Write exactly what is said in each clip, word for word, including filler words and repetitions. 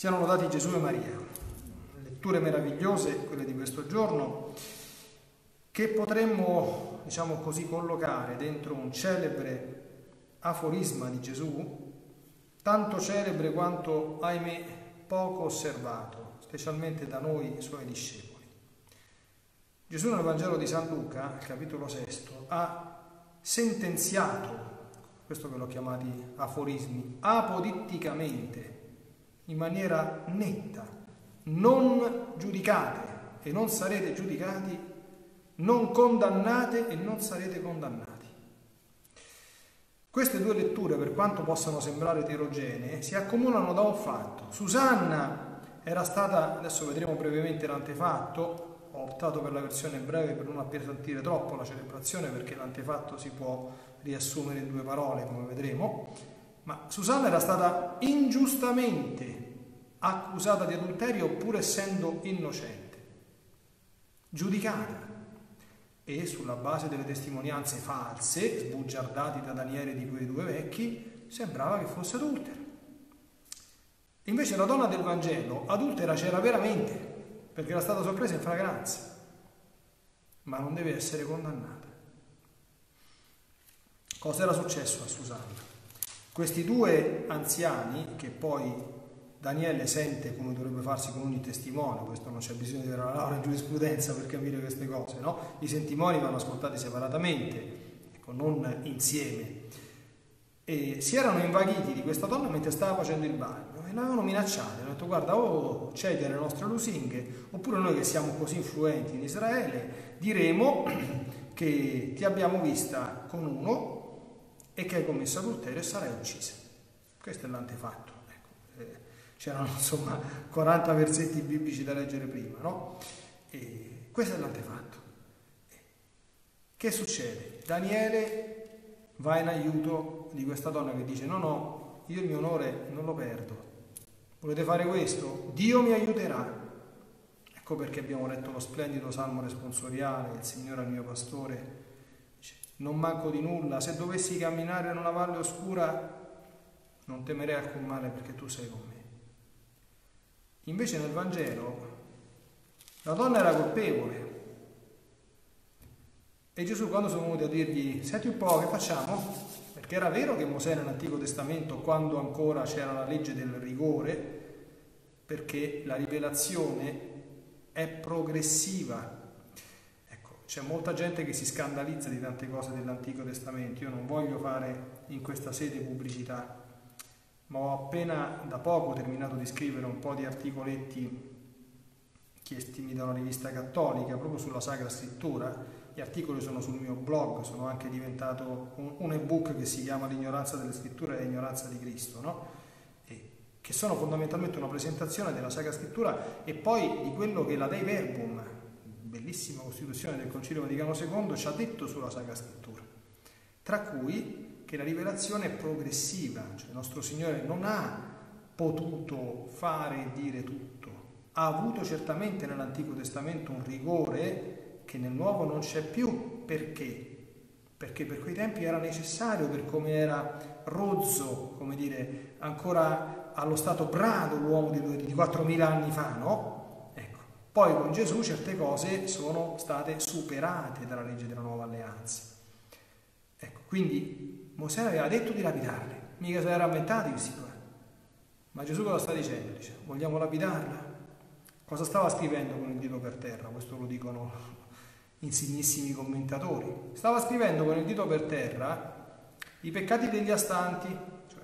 Siano lodati Gesù e Maria. Letture meravigliose, quelle di questo giorno, che potremmo, diciamo così, collocare dentro un celebre aforisma di Gesù, tanto celebre quanto, ahimè, poco osservato, specialmente da noi suoi discepoli. Gesù nel Vangelo di San Luca, capitolo sesto, ha sentenziato, questo ve l'ho chiamati aforismi, apoditticamente, in maniera netta: non giudicate e non sarete giudicati, non condannate e non sarete condannati. Queste due letture, per quanto possano sembrare eterogenee, si accomunano da un fatto. Susanna era stata, adesso vedremo brevemente l'antefatto, ho optato per la versione breve per non appesantire troppo la celebrazione, perché l'antefatto si può riassumere in due parole, come vedremo. Ma Susanna era stata ingiustamente accusata di adulterio pur essendo innocente, giudicata, e sulla base delle testimonianze false sbugiardate da Daniele di quei due vecchi sembrava che fosse adultera. Invece la donna del Vangelo adultera c'era veramente, perché era stata sorpresa in fragranza, ma non deve essere condannata. Cosa era successo a Susanna? Questi due anziani, che poi Daniele sente come dovrebbe farsi con ogni testimone, questo non c'è bisogno di avere una laurea in giurisprudenza per capire queste cose, no? I testimoni vanno ascoltati separatamente, ecco, non insieme. E si erano invaghiti di questa donna mentre stava facendo il bagno e l'avevano minacciata, hanno detto: guarda, o cedi alle nostre lusinghe, oppure noi che siamo così influenti in Israele diremo che ti abbiamo vista con uno e che hai commesso adulterio e sarai uccisa. Questo è l'antefatto. Ecco, eh, c'erano insomma quaranta versetti biblici da leggere prima, no? E questo è l'antefatto. Che succede? Daniele va in aiuto di questa donna che dice: no, no, io il mio onore non lo perdo. Volete fare questo? Dio mi aiuterà. Ecco perché abbiamo letto lo splendido salmo responsoriale: il Signore è il mio pastore, non manco di nulla, se dovessi camminare in una valle oscura non temerei alcun male perché tu sei con me. Invece nel Vangelo la donna era colpevole e Gesù, quando sono venuti a dirgli: senti un po', che facciamo? Perché era vero che Mosè nell'Antico Testamento, quando ancora c'era la legge del rigore, perché la rivelazione è progressiva. C'è molta gente che si scandalizza di tante cose dell'Antico Testamento, io non voglio fare in questa sede pubblicità, ma ho appena da poco terminato di scrivere un po' di articoletti chiesti da una rivista cattolica proprio sulla Sacra Scrittura. Gli articoli sono sul mio blog, sono anche diventato un, un ebook che si chiama L'ignoranza delle scritture e l'ignoranza di Cristo, no? E, che sono fondamentalmente una presentazione della Sacra Scrittura e poi di quello che la Dei Verbum, bellissima costituzione del Concilio Vaticano secondo, ci ha detto sulla Sacra Scrittura, tra cui che la rivelazione è progressiva, cioè il nostro Signore non ha potuto fare e dire tutto, ha avuto certamente nell'Antico Testamento un rigore che nel Nuovo non c'è più. Perché? Perché per quei tempi era necessario, per come era rozzo, come dire, ancora allo stato brado l'uomo di quattromila anni fa, no? Poi con Gesù certe cose sono state superate dalla legge della Nuova Alleanza. Ecco, quindi Mosè aveva detto di lapidarle, mica se l'era inventati questi qua. Ma Gesù cosa sta dicendo? Dice: vogliamo lapidarla? Cosa stava scrivendo con il dito per terra? Questo lo dicono insignissimi commentatori. Stava scrivendo con il dito per terra i peccati degli astanti, cioè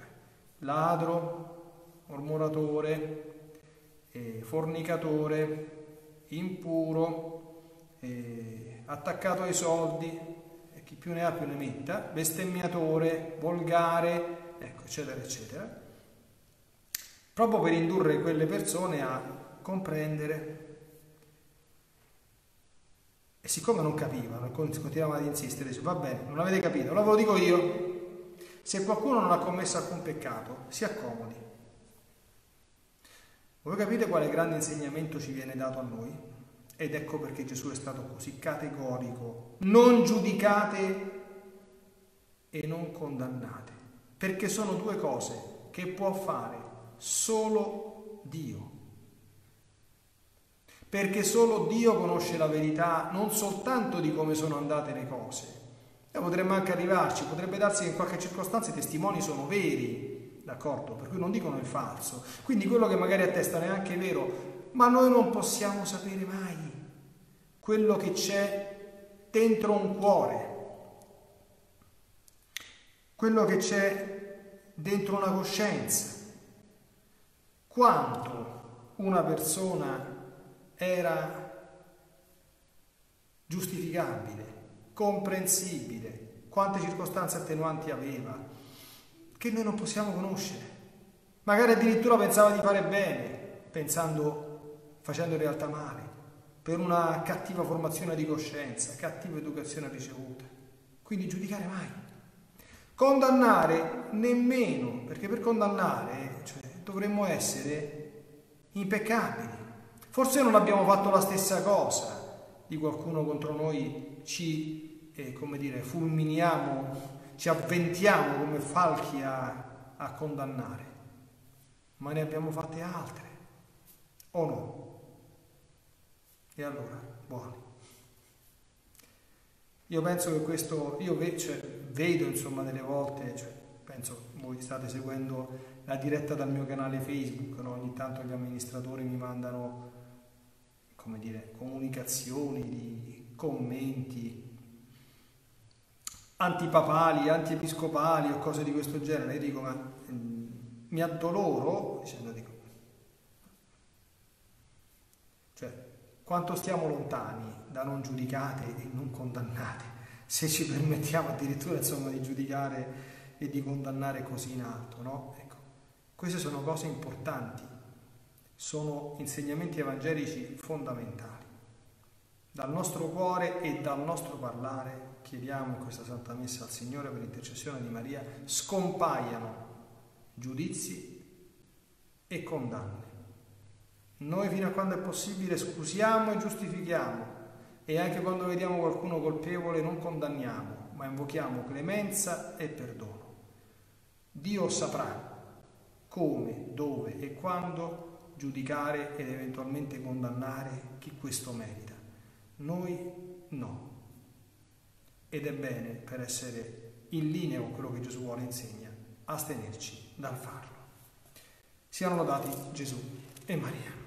ladro, mormoratore, eh, fornicatore, impuro, eh, attaccato ai soldi, e chi più ne ha più ne metta, bestemmiatore, volgare, ecco, eccetera eccetera, proprio per indurre quelle persone a comprendere. E siccome non capivano, continuavano ad insistere, dice: va bene, non avete capito, allora ve lo dico io, se qualcuno non ha commesso alcun peccato si accomodi. Voi capite quale grande insegnamento ci viene dato a noi? Ed ecco perché Gesù è stato così categorico: non giudicate e non condannate, perché sono due cose che può fare solo Dio. Perché solo Dio conosce la verità, non soltanto di come sono andate le cose. E potremmo anche arrivarci, potrebbe darsi che in qualche circostanza i testimoni sono veri, d'accordo? Per cui non dicono il falso. Quindi quello che magari attestano è anche vero, ma noi non possiamo sapere mai quello che c'è dentro un cuore, quello che c'è dentro una coscienza, quanto una persona era giustificabile, comprensibile, quante circostanze attenuanti aveva, che noi non possiamo conoscere. Magari addirittura pensava di fare bene, pensando, facendo in realtà male, per una cattiva formazione di coscienza, cattiva educazione ricevuta. Quindi giudicare mai. Condannare nemmeno, perché per condannare, cioè, dovremmo essere impeccabili. Forse non abbiamo fatto la stessa cosa di qualcuno contro noi, ci, eh, come dire, fulminiamo, ci avventiamo come falchi a, a condannare, ma ne abbiamo fatte altre, o no? E allora, buoni. Io penso che questo, io ve, cioè, vedo insomma delle volte, cioè, penso voi state seguendo la diretta dal mio canale Facebook, no? Ogni tanto gli amministratori mi mandano, come dire, comunicazioni, di commenti antipapali, antiepiscopali o cose di questo genere. Io dico, ma mi addoloro dicendo, dico, cioè, quanto stiamo lontani da non giudicate e non condannate, se ci permettiamo addirittura insomma di giudicare e di condannare così in alto, no? Ecco, queste sono cose importanti, sono insegnamenti evangelici fondamentali. Dal nostro cuore e dal nostro parlare chiediamo in questa Santa Messa al Signore, per intercessione di Maria, scompaiano giudizi e condanne. Noi, fino a quando è possibile, scusiamo e giustifichiamo, e anche quando vediamo qualcuno colpevole non condanniamo, ma invochiamo clemenza e perdono. Dio saprà come, dove e quando giudicare ed eventualmente condannare chi questo merita. Noi no. Ed è bene, per essere in linea con quello che Gesù vuole e insegna, astenerci dal farlo. Siano lodati Gesù e Maria.